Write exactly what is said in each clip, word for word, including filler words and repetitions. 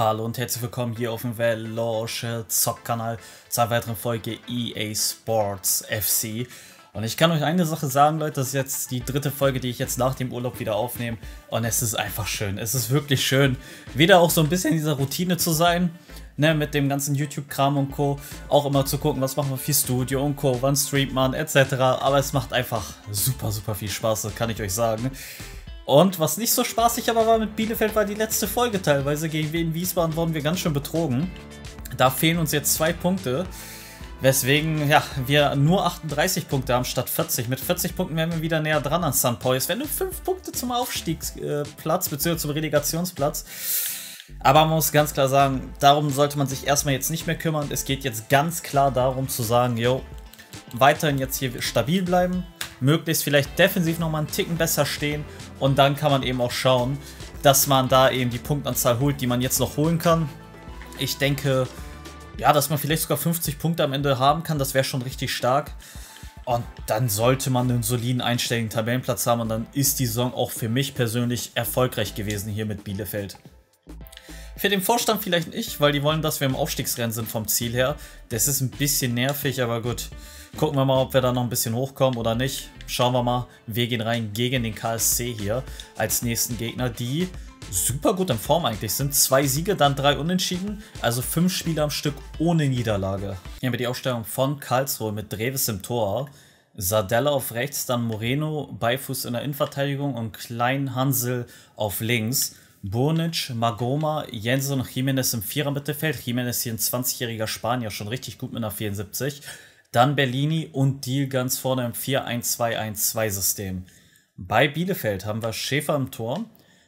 Hallo und herzlich willkommen hier auf dem Raschel Zock-Kanal zu einer weiteren Folge E A Sports F C. Und ich kann euch eine Sache sagen, Leute, das ist jetzt die dritte Folge, die ich jetzt nach dem Urlaub wieder aufnehme. Und es ist einfach schön, es ist wirklich schön, wieder auch so ein bisschen in dieser Routine zu sein, ne, mit dem ganzen YouTube-Kram und Co. Auch immer zu gucken, was machen wir für Studio und Co., wann streamt man, et cetera. Aber es macht einfach super, super viel Spaß, das kann ich euch sagen. Und was nicht so spaßig aber war mit Bielefeld, war die letzte Folge teilweise. Gegen Wien Wiesbaden wurden wir ganz schön betrogen. Da fehlen uns jetzt zwei Punkte, weswegen ja, wir nur achtunddreißig Punkte haben statt vierzig. Mit vierzig Punkten wären wir wieder näher dran an Sankt Pauli. Es wären nur fünf Punkte zum Aufstiegsplatz, äh, bzw. zum Relegationsplatz. Aber man muss ganz klar sagen, darum sollte man sich erstmal jetzt nicht mehr kümmern. Es geht jetzt ganz klar darum zu sagen, jo, weiterhin jetzt hier stabil bleiben, möglichst vielleicht defensiv nochmal einen Ticken besser stehen und dann kann man eben auch schauen, dass man da eben die Punktanzahl holt, die man jetzt noch holen kann. Ich denke, ja, dass man vielleicht sogar fünfzig Punkte am Ende haben kann, das wäre schon richtig stark. Und dann sollte man einen soliden einstelligen Tabellenplatz haben und dann ist die Saison auch für mich persönlich erfolgreich gewesen hier mit Bielefeld. Für den Vorstand vielleicht nicht, weil die wollen, dass wir im Aufstiegsrennen sind vom Ziel her. Das ist ein bisschen nervig, aber gut. Gucken wir mal, ob wir da noch ein bisschen hochkommen oder nicht. Schauen wir mal. Wir gehen rein gegen den K S C hier als nächsten Gegner, die super gut in Form eigentlich sind. Zwei Siege, dann drei Unentschieden. Also fünf Spiele am Stück ohne Niederlage. Hier haben wir die Aufstellung von Karlsruhe mit Dreves im Tor. Sardella auf rechts, dann Moreno, Beifuß in der Innenverteidigung und Klein Hansel auf links. Burnic, Magoma, Jonsson und Jimenez im Vierer-Mittelfeld. Jimenez hier ein zwanzigjähriger Spanier, schon richtig gut mit einer vierundsiebzig. Dann Bellini und Deal ganz vorne im vier eins zwei eins zwei System. Bei Bielefeld haben wir Schäfer im Tor,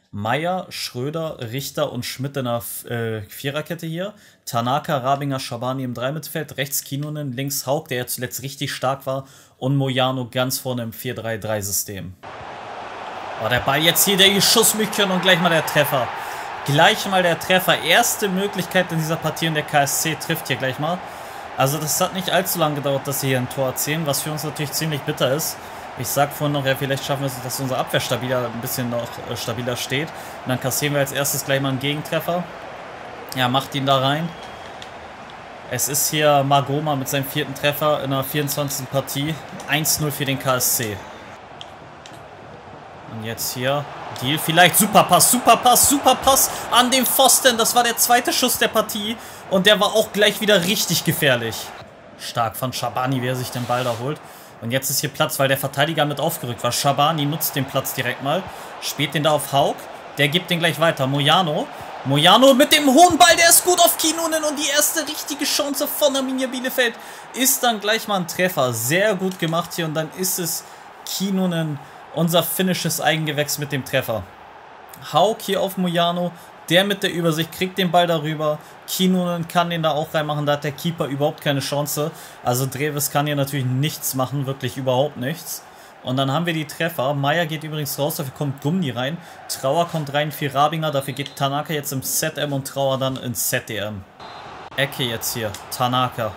Meier, Schröder, Richter und Schmidt in der äh, Viererkette hier. Tanaka, Rabinger, Schabani im Dreimittelfeld, rechts Kinnunen, links Haug, der ja zuletzt richtig stark war, und Moyano ganz vorne im vier drei drei System. Oh, der Ball jetzt hier, der Schussmückchen und gleich mal der Treffer. Gleich mal der Treffer. Erste Möglichkeit in dieser Partie und der K S C trifft hier gleich mal. Also das hat nicht allzu lange gedauert, dass sie hier ein Tor erzielen, was für uns natürlich ziemlich bitter ist. Ich sag vorhin noch, ja, vielleicht schaffen wir es, dass unsere Abwehr stabiler, ein bisschen noch äh, stabiler steht. Und dann kassieren wir als erstes gleich mal einen Gegentreffer. Ja, macht ihn da rein. Es ist hier Magoma mit seinem vierten Treffer in der vierundzwanzigsten Partie. eins null für den K S C. Und jetzt hier Deal, vielleicht Superpass, Superpass, Superpass an den Pfosten. Das war der zweite Schuss der Partie und der war auch gleich wieder richtig gefährlich. Stark von Schabani, wer sich den Ball da holt. Und jetzt ist hier Platz, weil der Verteidiger mit aufgerückt war. Schabani nutzt den Platz direkt mal, spielt den da auf Haug, der gibt den gleich weiter. Moyano, Moyano mit dem hohen Ball, der ist gut auf Kinnunen und die erste richtige Chance von Arminia Bielefeld ist dann gleich mal ein Treffer. Sehr gut gemacht hier und dann ist es Kinnunen. Unser finnisches Eigengewächs mit dem Treffer. Haug hier auf Moyano. Der mit der Übersicht kriegt den Ball darüber. Kinnunen kann den da auch reinmachen. Da hat der Keeper überhaupt keine Chance. Also Dreves kann hier natürlich nichts machen. Wirklich überhaupt nichts. Und dann haben wir die Treffer. Meier geht übrigens raus. Dafür kommt Gumny rein. Trauer kommt rein für Rabinger. Dafür geht Tanaka jetzt im Z M und Trauer dann ins Z D M. Ecke jetzt hier. Tanaka.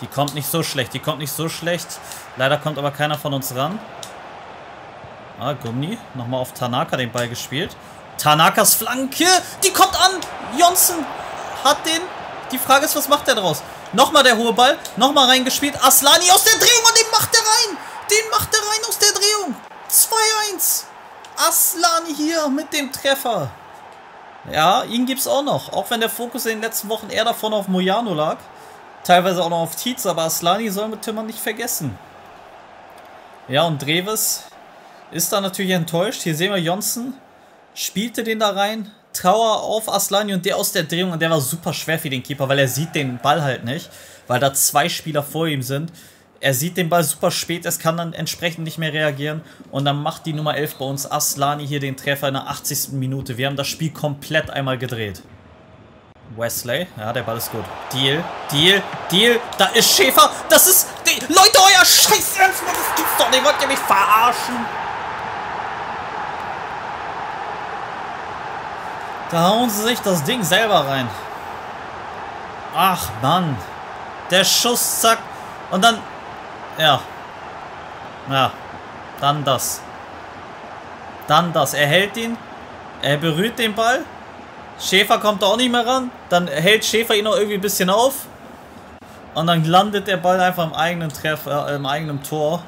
Die kommt nicht so schlecht. Die kommt nicht so schlecht. Leider kommt aber keiner von uns ran. Ah, Gummi, nochmal auf Tanaka den Ball gespielt. Tanakas Flanke, die kommt an. Jonsson hat den. Die Frage ist, was macht er daraus? Nochmal der hohe Ball, nochmal reingespielt. Aslani aus der Drehung und den macht er rein. Den macht er rein aus der Drehung. zwei eins. Aslani hier mit dem Treffer. Ja, ihn gibt's auch noch. Auch wenn der Fokus in den letzten Wochen eher davon auf Moyano lag. Teilweise auch noch auf Tietz, aber Aslani soll mit Timmer nicht vergessen. Ja, und Dreves ist da natürlich enttäuscht. Hier sehen wir, Jonsson spielte den da rein. Trauer auf Aslani und der aus der Drehung. Und der war super schwer für den Keeper, weil er sieht den Ball halt nicht. Weil da zwei Spieler vor ihm sind. Er sieht den Ball super spät. Es kann dann entsprechend nicht mehr reagieren. Und dann macht die Nummer elf bei uns, Aslani, hier den Treffer in der achtzigsten Minute. Wir haben das Spiel komplett einmal gedreht. Wesley. Ja, der Ball ist gut. Deal. Deal. Deal. Da ist Schäfer. Das ist... Die Leute, euer Scheiß Ernst. Das gibt's doch nicht. Wollt ihr mich verarschen? Da hauen sie sich das Ding selber rein. Ach, Mann. Der Schuss, zack. Und dann... Ja. Ja. Dann das. Dann das. Er hält ihn. Er berührt den Ball. Schäfer kommt da auch nicht mehr ran. Dann hält Schäfer ihn noch irgendwie ein bisschen auf. Und dann landet der Ball einfach im eigenen Treffer, äh, im eigenen Tor.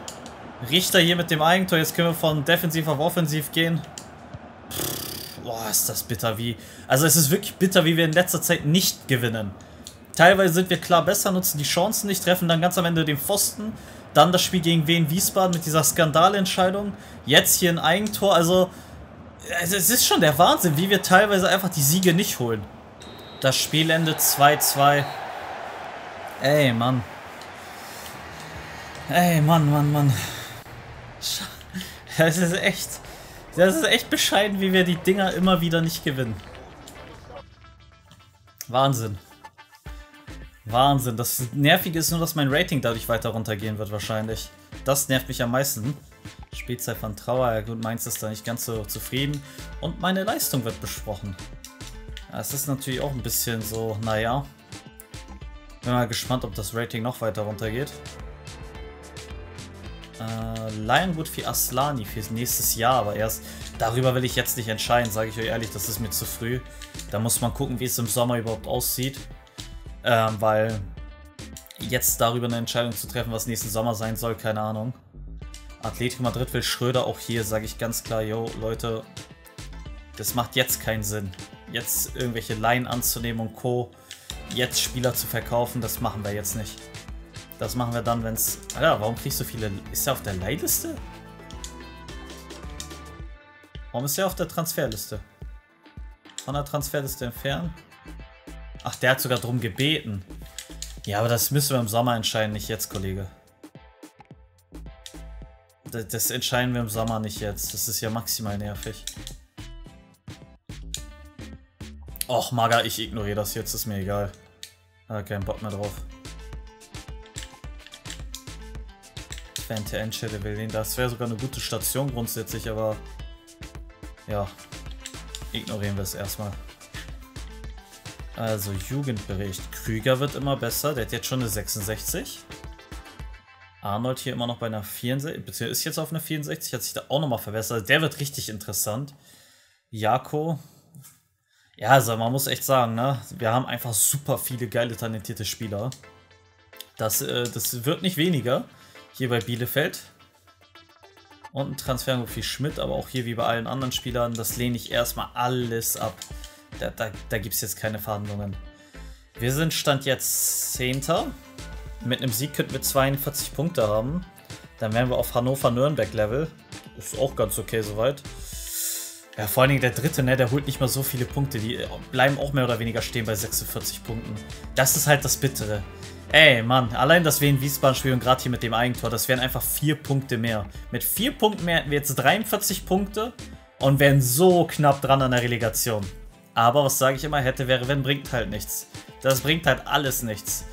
Richter hier mit dem Eigentor. Jetzt können wir von defensiv auf offensiv gehen. Pff, boah, ist das bitter wie. Also es ist wirklich bitter, wie wir in letzter Zeit nicht gewinnen. Teilweise sind wir klar besser, nutzen die Chancen nicht, treffen dann ganz am Ende den Pfosten. Dann das Spiel gegen Wien Wiesbaden mit dieser Skandalentscheidung. Jetzt hier ein Eigentor. Also, es ist schon der Wahnsinn, wie wir teilweise einfach die Siege nicht holen. Das Spiel endet zwei zu zwei. Ey, Mann. Ey, Mann, Mann, Mann. Das ist echt. Das ist echt bescheiden, wie wir die Dinger immer wieder nicht gewinnen. Wahnsinn. Wahnsinn, das Nervige ist nur, dass mein Rating dadurch weiter runtergehen wird wahrscheinlich. Das nervt mich am meisten. Spielzeit von Trauer, ja gut, Mainz ist da nicht ganz so zufrieden. Und meine Leistung wird besprochen. Es ist natürlich auch ein bisschen so, naja. Bin mal gespannt, ob das Rating noch weiter runtergeht. Äh, Lionwood für Aslani fürs nächstes Jahr, aber erst darüber will ich jetzt nicht entscheiden, sage ich euch ehrlich, das ist mir zu früh. Da muss man gucken, wie es im Sommer überhaupt aussieht. Ähm, weil jetzt darüber eine Entscheidung zu treffen, was nächsten Sommer sein soll, keine Ahnung. Atletico Madrid will Schröder, auch hier sage ich ganz klar, yo Leute, das macht jetzt keinen Sinn. Jetzt irgendwelche Laien anzunehmen und Co. Jetzt Spieler zu verkaufen, das machen wir jetzt nicht. Das machen wir dann, wenn es... Alter, warum kriegst du viele... Ist er auf der Leihliste? Warum ist er auf der Transferliste? Von der Transferliste entfernen? Ach, der hat sogar drum gebeten. Ja, aber das müssen wir im Sommer entscheiden, nicht jetzt, Kollege. Das, das entscheiden wir im Sommer nicht jetzt. Das ist ja maximal nervig. Och, Maga, ich ignoriere das jetzt, ist mir egal. Da hat keinen Bock mehr drauf. Fente Enschede will den. Das wäre sogar eine gute Station grundsätzlich, aber... Ja. Ignorieren wir es erstmal. Also Jugendbericht. Krüger wird immer besser. Der hat jetzt schon eine sechsundsechzig. Arnold hier immer noch bei einer vierundsechzig. Beziehungsweise ist jetzt auf einer vierundsechzig. Hat sich da auch nochmal verbessert. Also der wird richtig interessant. Jako. Ja, also man muss echt sagen, ne? Wir haben einfach super viele geile, talentierte Spieler. Das, äh, das wird nicht weniger. Hier bei Bielefeld. Und ein Transfer für Schmidt. Aber auch hier wie bei allen anderen Spielern. Das lehne ich erstmal alles ab. Da, da, da gibt es jetzt keine Verhandlungen. Wir sind Stand jetzt zehnter. Mit einem Sieg könnten wir zweiundvierzig Punkte haben. Dann wären wir auf Hannover-Nürnberg-Level. Ist auch ganz okay soweit. Ja, vor allen Dingen der Dritte, ne, der holt nicht mal so viele Punkte. Die bleiben auch mehr oder weniger stehen bei sechsundvierzig Punkten. Das ist halt das Bittere. Ey, Mann, allein das wir in Wiesbaden spielen und gerade hier mit dem Eigentor, das wären einfach vier Punkte mehr. Mit vier Punkten mehr hätten wir jetzt dreiundvierzig Punkte und wären so knapp dran an der Relegation. Aber was sage ich immer, hätte, wäre, wenn, bringt halt nichts. Das bringt halt alles nichts.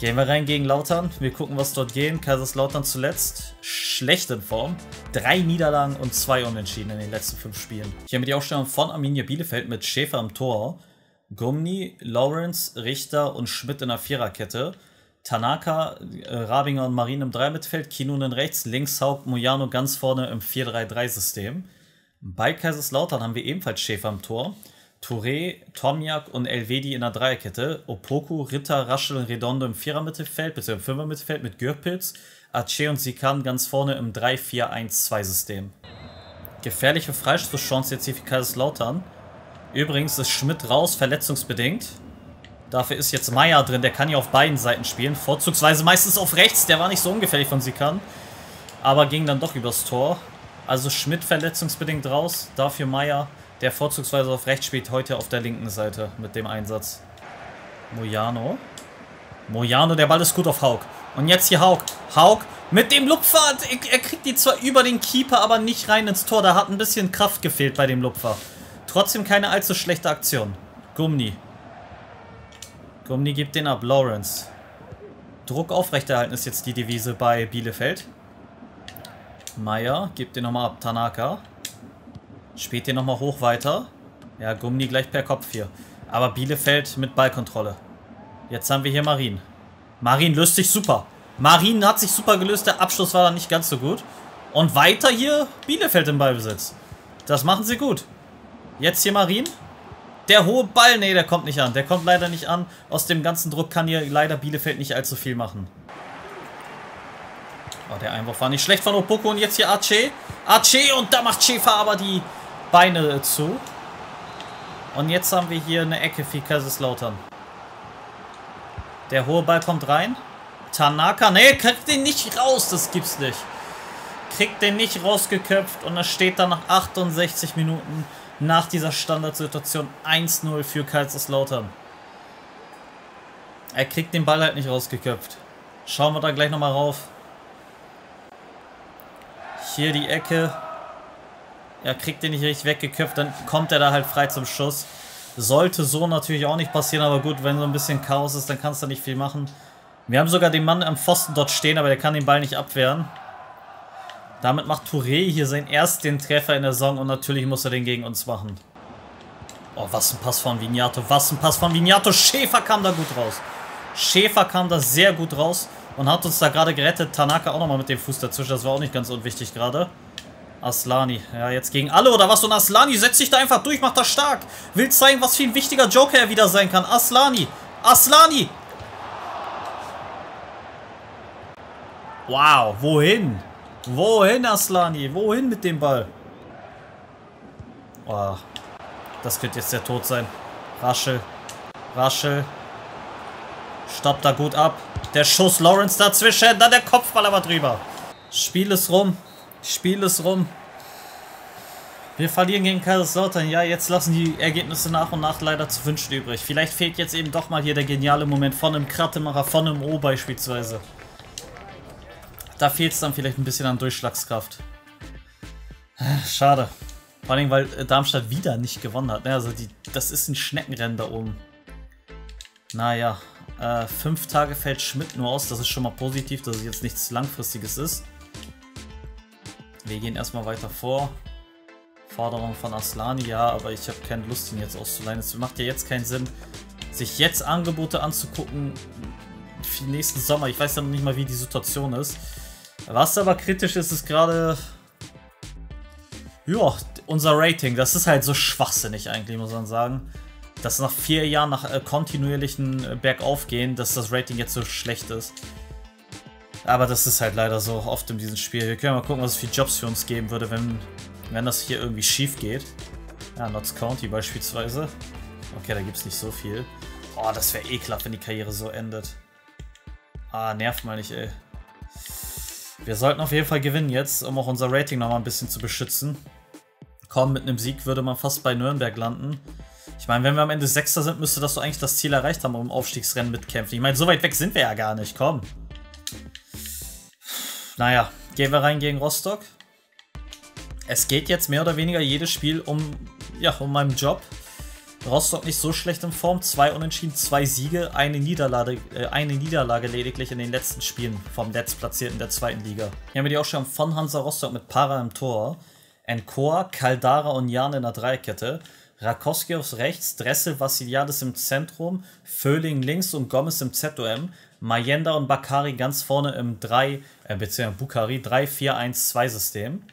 Gehen wir rein gegen Lautern. Wir gucken, was dort gehen. Kaiserslautern zuletzt. Schlecht in Form. Drei Niederlagen und zwei Unentschieden in den letzten fünf Spielen. Hier haben wir die Aufstellung von Arminia Bielefeld mit Schäfer im Tor. Gumny, Lawrence, Richter und Schmidt in der Viererkette. Tanaka, Rabinger und Marin im Dreimittelfeld. Kinnunen rechts, links Haug, Moyano ganz vorne im vier drei drei-System. Bei Kaiserslautern haben wir ebenfalls Schäfer im Tor, Touré, Tomjak und Elvedi in der Dreierkette, Opoku, Ritter, Raschel und Redondo im Vierer-Mittelfeld bzw. im Fünfer-Mittelfeld mit Gürpitz, Ace und Sikan ganz vorne im drei vier eins zwei-System. Gefährliche Freistoßchance jetzt hier für Kaiserslautern. Übrigens ist Schmidt raus, verletzungsbedingt. Dafür ist jetzt Meier drin, der kann ja auf beiden Seiten spielen, vorzugsweise meistens auf rechts, der war nicht so ungefährlich von Sikan, aber ging dann doch übers Tor. Also Schmidt verletzungsbedingt raus, dafür Meier, der vorzugsweise auf rechts spielt, heute auf der linken Seite mit dem Einsatz. Moyano. Moyano, der Ball ist gut auf Haug. Und jetzt hier Haug. Haug mit dem Lupfer, er kriegt die zwar über den Keeper, aber nicht rein ins Tor. Da hat ein bisschen Kraft gefehlt bei dem Lupfer. Trotzdem keine allzu schlechte Aktion. Gumny. Gumny gibt den ab, Lawrence. Druck aufrechterhalten ist jetzt die Devise bei Bielefeld. Meier, gibt den nochmal ab, Tanaka. Spielt den nochmal hoch weiter. Ja, Gummi gleich per Kopf hier. Aber Bielefeld mit Ballkontrolle. Jetzt haben wir hier Marin. Marin löst sich super. Marin hat sich super gelöst, der Abschluss war dann nicht ganz so gut. Und weiter hier Bielefeld im Ballbesitz. Das machen sie gut. Jetzt hier Marin. Der hohe Ball, nee, der kommt nicht an. Der kommt leider nicht an. Aus dem ganzen Druck kann hier leider Bielefeld nicht allzu viel machen. Oh, der Einwurf war nicht schlecht von Opoku. Und jetzt hier Ace. Ace und da macht Schäfer aber die Beine zu. Und jetzt haben wir hier eine Ecke für Kaiserslautern. Der hohe Ball kommt rein. Tanaka, nee, kriegt den nicht raus. Das gibt's nicht. Kriegt den nicht rausgeköpft. Und das steht dann nach achtundsechzig Minuten nach dieser Standardsituation eins zu null für Kaiserslautern. Er kriegt den Ball halt nicht rausgeköpft. Schauen wir da gleich nochmal rauf. Hier die Ecke. Er kriegt den nicht richtig weggeköpft, dann kommt er da halt frei zum Schuss. Sollte so natürlich auch nicht passieren, aber gut, wenn so ein bisschen Chaos ist, dann kannst du nicht viel machen. Wir haben sogar den Mann am Pfosten dort stehen, aber der kann den Ball nicht abwehren. Damit macht Touré hier seinen ersten Treffer in der Saison und natürlich muss er den gegen uns machen. Oh, was ein Pass von Vignato, was ein Pass von Vignato. Schäfer kam da gut raus. Schäfer kam da sehr gut raus und hat uns da gerade gerettet. Tanaka auch nochmal mit dem Fuß dazwischen, das war auch nicht ganz unwichtig gerade. Aslani, ja jetzt gegen alle oder was? Und Aslani setzt sich da einfach durch, macht das stark. Will zeigen, was für ein wichtiger Joker er wieder sein kann. Aslani, Aslani. Wow, wohin? Wohin, Aslani? Wohin mit dem Ball? Oh, das könnte jetzt der Tod sein. Raschel. Raschel. Stoppt da gut ab. Der Schuss Lawrence dazwischen. Dann der Kopfball aber drüber. Spiel ist rum. Spiel ist rum. Wir verlieren gegen Kaiserslautern. Ja, jetzt lassen die Ergebnisse nach und nach leider zu wünschen übrig. Vielleicht fehlt jetzt eben doch mal hier der geniale Moment von einem Krattemacher, von einem O beispielsweise. Da fehlt es dann vielleicht ein bisschen an Durchschlagskraft. Schade. Vor allem, weil Darmstadt wieder nicht gewonnen hat. Also die, das ist ein Schneckenrennen da oben. Naja, äh, fünf Tage fällt Schmidt nur aus. Das ist schon mal positiv, dass es jetzt nichts Langfristiges ist. Wir gehen erstmal weiter vor. Forderung von Aslani, ja, aber ich habe keine Lust, ihn jetzt auszuleihen. Es macht ja jetzt keinen Sinn, sich jetzt Angebote anzugucken für den nächsten Sommer. Ich weiß ja noch nicht mal, wie die Situation ist. Was aber kritisch ist, ist gerade, ja, unser Rating. Das ist halt so schwachsinnig eigentlich, muss man sagen. Dass nach vier Jahren, nach äh, kontinuierlichen äh, Bergaufgehen, dass das Rating jetzt so schlecht ist. Aber das ist halt leider so oft in diesem Spiel. Wir können mal gucken, was es für Jobs für uns geben würde, wenn, wenn das hier irgendwie schief geht. Ja, Notts County beispielsweise. Okay, da gibt es nicht so viel. Oh, das wäre ekelhaft, wenn die Karriere so endet. Ah, nervt mal nicht, ey. Wir sollten auf jeden Fall gewinnen jetzt, um auch unser Rating nochmal ein bisschen zu beschützen. Komm, mit einem Sieg würde man fast bei Nürnberg landen. Ich meine, wenn wir am Ende Sechster sind, müsste das so eigentlich das Ziel erreicht haben, um im Aufstiegsrennen mitkämpfen. Ich meine, so weit weg sind wir ja gar nicht, komm. Naja, gehen wir rein gegen Rostock. Es geht jetzt mehr oder weniger jedes Spiel um, ja, um meinen Job. Rostock nicht so schlecht in Form. Zwei Unentschieden, zwei Siege, eine Niederlage, äh, eine Niederlage lediglich in den letzten Spielen vom Letztplatzierten der zweiten Liga. Hier haben wir die Aufstellung von Hansa Rostock mit Para im Tor. Enkoa, Caldara und Jan in der Dreikette. Rakowski aufs Rechts, Dressel, Vassiliades im Zentrum, Föhling links und Gomez im Z O M. Mayenda und Bakari ganz vorne im drei, äh, beziehungsweise Bukari, drei vier eins zwei System.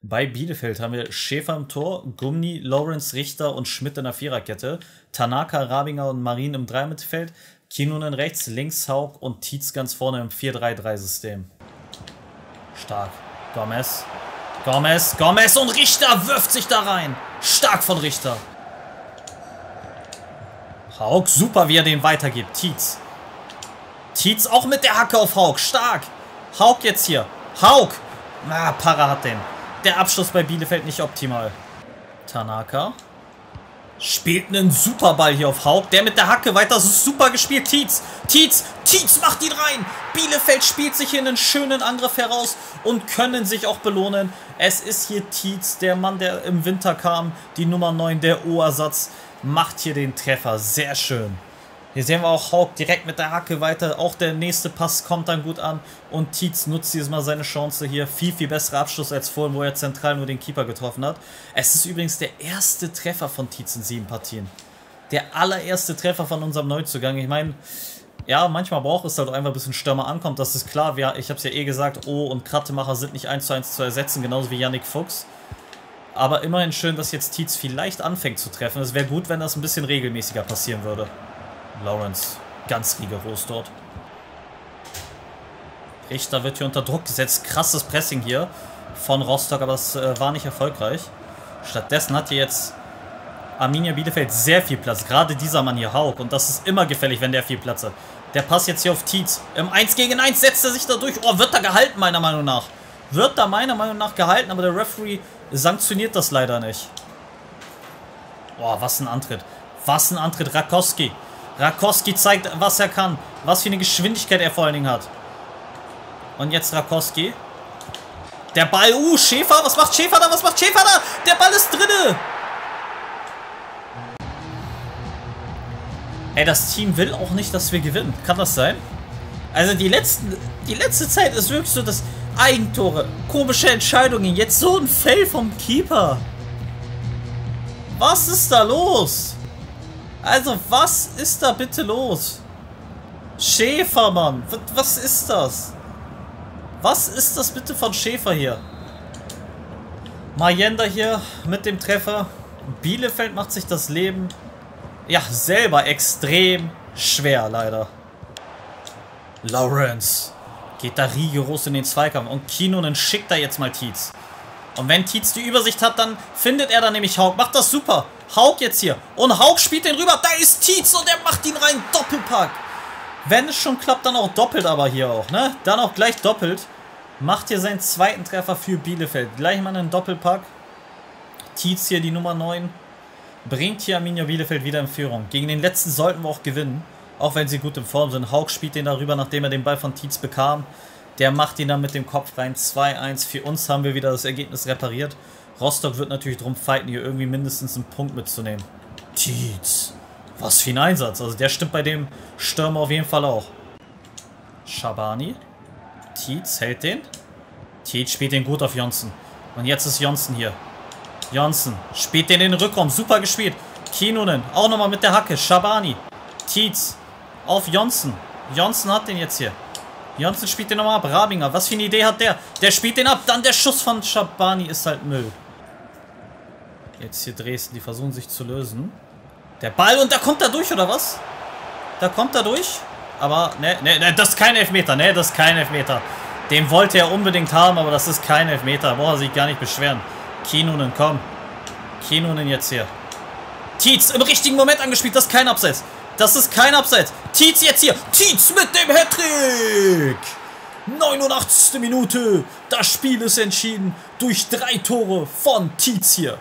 Bei Bielefeld haben wir Schäfer im Tor, Gumny, Lawrence, Richter und Schmidt in der Viererkette, Tanaka, Rabinger und Marin im Dreimittelfeld, Kinnunen rechts, links Haug und Tietz ganz vorne im vier drei drei System. Stark. Gomez. Gomez, Gomez und Richter wirft sich da rein. Stark von Richter. Haug, super, wie er den weitergibt. Tietz. Tietz auch mit der Hacke auf Haug. Stark. Haug jetzt hier. Haug. Na, ah, Para hat den. Der Abschluss bei Bielefeld nicht optimal. Tanaka. Spielt einen Superball hier auf Haug. Der mit der Hacke weiter. Super gespielt. Tietz. Tietz. Tietz macht ihn rein. Bielefeld spielt sich hier einen schönen Angriff heraus und können sich auch belohnen. Es ist hier Tietz, der Mann, der im Winter kam. Die Nummer neun, der O-Ersatz. Macht hier den Treffer. Sehr schön. Hier sehen wir auch Haug direkt mit der Hacke weiter. Auch der nächste Pass kommt dann gut an. Und Tietz nutzt dieses Mal seine Chance hier. Viel, viel besserer Abschluss als vorhin, wo er zentral nur den Keeper getroffen hat. Es ist übrigens der erste Treffer von Tietz in sieben Partien. Der allererste Treffer von unserem Neuzugang. Ich meine, ja, manchmal braucht es halt einfach ein bisschen Stürmer ankommt. Das ist klar. Wir, ich habe es ja eh gesagt, O und Krattemacher sind nicht eins zu eins zu ersetzen. Genauso wie Yannick Fuchs. Aber immerhin schön, dass jetzt Tietz vielleicht anfängt zu treffen. Es wäre gut, wenn das ein bisschen regelmäßiger passieren würde. Lawrence, ganz rigoros dort. Richter wird hier unter Druck gesetzt. Krasses Pressing hier von Rostock, aber es äh, war nicht erfolgreich. Stattdessen hat hier jetzt Arminia Bielefeld sehr viel Platz. Gerade dieser Mann hier, Haug. Und das ist immer gefährlich, wenn der viel Platz hat. Der Pass jetzt hier auf Tietz. Im eins gegen eins setzt er sich da durch. Oh, wird da gehalten, meiner Meinung nach. Wird da meiner Meinung nach gehalten, aber der Referee sanktioniert das leider nicht. Oh, was ein Antritt. Was ein Antritt. Rakowski. Rakowski zeigt, was er kann. Was für eine Geschwindigkeit er vor allen Dingen hat. Und jetzt Rakowski. Der Ball. Uh, Schäfer. Was macht Schäfer da? Was macht Schäfer da? Der Ball ist drinne. Ey, das Team will auch nicht, dass wir gewinnen. Kann das sein? Also die letzten, die letzte Zeit ist wirklich so, dass Eigentore, komische Entscheidungen, jetzt so ein Fail vom Keeper. Was ist da los? Also was ist da bitte los? Schäfer, Mann. Was ist das? Was ist das bitte von Schäfer hier? Magenta hier mit dem Treffer. Bielefeld macht sich das Leben... ja, selber extrem schwer, leider. Lawrence geht da rigoros in den Zweikampf. Und Kinnunen schickt da jetzt mal Tietz. Und wenn Tietz die Übersicht hat, dann findet er da nämlich Haug. Macht das super. Haug jetzt hier. Und Haug spielt den rüber. Da ist Tietz und er macht ihn rein. Doppelpack. Wenn es schon klappt, dann auch doppelt aber hier auch, ne? Dann auch gleich doppelt. Macht hier seinen zweiten Treffer für Bielefeld. Gleich mal einen Doppelpack. Tietz hier die Nummer neun. Bringt hier Arminia Bielefeld wieder in Führung. Gegen den letzten sollten wir auch gewinnen. Auch wenn sie gut in Form sind. Haug spielt den darüber, nachdem er den Ball von Tietz bekam. Der macht ihn dann mit dem Kopf rein. zwei eins. Für uns haben wir wieder das Ergebnis repariert. Rostock wird natürlich drum fighten, hier irgendwie mindestens einen Punkt mitzunehmen. Tietz. Was für ein Einsatz. Also der stimmt bei dem Stürmer auf jeden Fall auch. Schabani. Tietz hält den. Tietz spielt den gut auf Jonsson. Und jetzt ist Jonsson hier. Jonsson spielt den in den Rückraum. Super gespielt. Kinnunen auch nochmal mit der Hacke. Schabani. Tietz auf Jonsson. Jonsson hat den jetzt hier. Jonsson spielt den nochmal ab. Rabinger. Was für eine Idee hat der? Der spielt den ab. Dann der Schuss von Schabani ist halt Müll. Jetzt hier Dresden. Die versuchen sich zu lösen. Der Ball. Und da kommt er durch, oder was? Da kommt er durch. Aber, ne, ne, ne, das ist kein Elfmeter. Ne, das ist kein Elfmeter. Den wollte er unbedingt haben, aber das ist kein Elfmeter. Boah, sich gar nicht beschweren. Kinnunen, komm. Kinnunen jetzt hier. Tietz im richtigen Moment angespielt. Das ist kein Abseits. Das ist kein Abseits. Tietz jetzt hier. Tietz mit dem Hattrick. neunundachtzigste Minute. Das Spiel ist entschieden durch drei Tore von Tietz hier.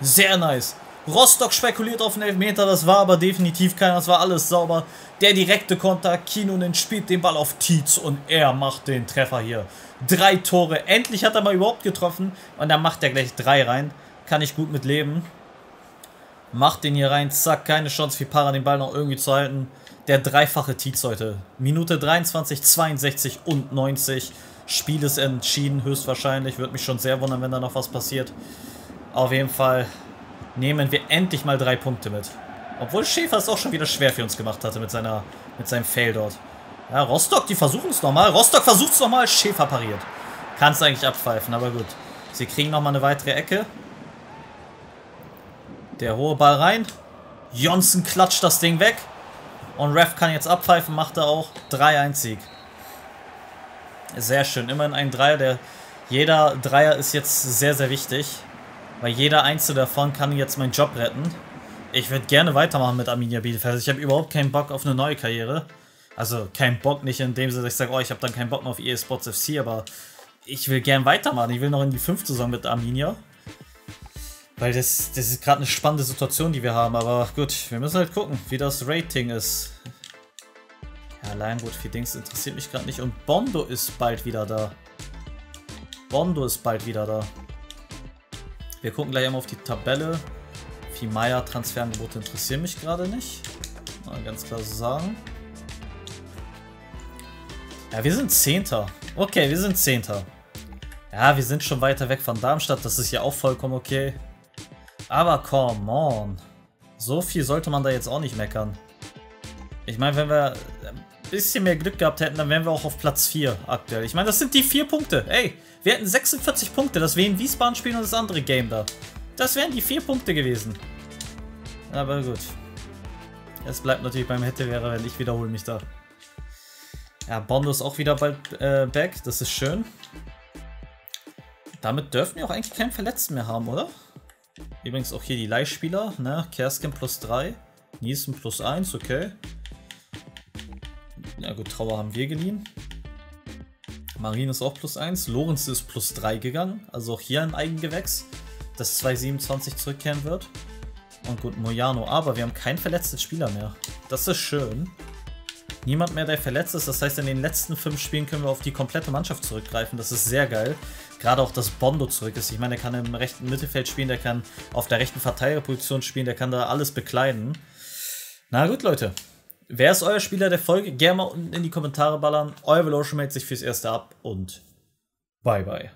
Sehr nice. Rostock spekuliert auf einen Elfmeter. Das war aber definitiv keiner. Das war alles sauber. Der direkte Konter. Kinnunen spielt den Ball auf Tietz und er macht den Treffer hier. Drei Tore. Endlich hat er mal überhaupt getroffen. Und dann macht er gleich drei rein. Kann ich gut mit leben. Macht den hier rein. Zack, keine Chance für Para, den Ball noch irgendwie zu halten. Der dreifache Tietz heute. Minute dreiundzwanzig, zweiundsechzig und neunzig. Spiel ist entschieden, höchstwahrscheinlich. Würde mich schon sehr wundern, wenn da noch was passiert. Auf jeden Fall nehmen wir endlich mal drei Punkte mit. Obwohl Schäfer es auch schon wieder schwer für uns gemacht hatte mit, seiner, mit seinem Fail dort. Ja, Rostock, die versuchen es nochmal. Rostock versucht es nochmal. Schäfer pariert. Kann es eigentlich abpfeifen, aber gut. Sie kriegen nochmal eine weitere Ecke. Der hohe Ball rein. Jonsson klatscht das Ding weg. Und Ref kann jetzt abpfeifen, macht er auch. drei eins Sieg. Sehr schön. Immerhin ein Dreier. Der, jeder Dreier ist jetzt sehr, sehr wichtig. Weil jeder einzelne davon kann jetzt meinen Job retten. Ich würde gerne weitermachen mit Arminia Bielefeld. Ich habe überhaupt keinen Bock auf eine neue Karriere. Also kein Bock, nicht in dem Sinne, dass ich sage, oh, ich habe dann keinen Bock mehr auf E A Sports F C, aber ich will gern weitermachen. Ich will noch in die fünfte Saison mit Arminia. Weil das, das ist gerade eine spannende Situation, die wir haben. Aber gut, wir müssen halt gucken, wie das Rating ist. Ja, Leinwood, viel Dings interessiert mich gerade nicht. Und Bondo ist bald wieder da. Bondo ist bald wieder da. Wir gucken gleich einmal auf die Tabelle. Viel Meier, Transferangebote interessieren mich gerade nicht. Mal ganz klar so sagen. Ja, wir sind Zehnter. Okay, wir sind Zehnter. Ja, wir sind schon weiter weg von Darmstadt. Das ist ja auch vollkommen okay. Aber come on. So viel sollte man da jetzt auch nicht meckern. Ich meine, wenn wir bisschen mehr Glück gehabt hätten, dann wären wir auch auf Platz vier aktuell. Ich meine, das sind die vier Punkte. Ey, wir hätten sechsundvierzig Punkte, das wir in Wiesbaden spielen und das andere Game da. Das wären die vier Punkte gewesen. Aber gut. Es bleibt natürlich beim hätte wäre, weil ich wiederhole mich da. Ja, Bondo ist auch wieder bald äh, back. Das ist schön. Damit dürfen wir auch eigentlich keinen Verletzten mehr haben, oder? Übrigens auch hier die Leihspieler, ne? Kersken plus drei, Niesen plus eins, okay. Na gut, Trauer haben wir geliehen. Marin ist auch plus eins, Lawrence ist plus drei gegangen, also auch hier ein Eigengewächs, das zwei Komma siebenundzwanzig zurückkehren wird. Und gut, Moyano, aber wir haben keinen verletzten Spieler mehr. Das ist schön. Niemand mehr, der verletzt ist, das heißt, in den letzten fünf Spielen können wir auf die komplette Mannschaft zurückgreifen, das ist sehr geil. Gerade auch, dass Bondo zurück ist, ich meine, der kann im rechten Mittelfeld spielen, der kann auf der rechten Verteidigerposition spielen, der kann da alles bekleiden. Na gut, Leute, wer ist euer Spieler der Folge? Gerne mal unten in die Kommentare ballern, euer Velotion meldet sich fürs Erste ab und bye bye.